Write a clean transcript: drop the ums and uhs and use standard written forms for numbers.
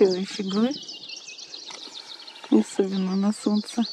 красивые фиглы, особенно на солнце.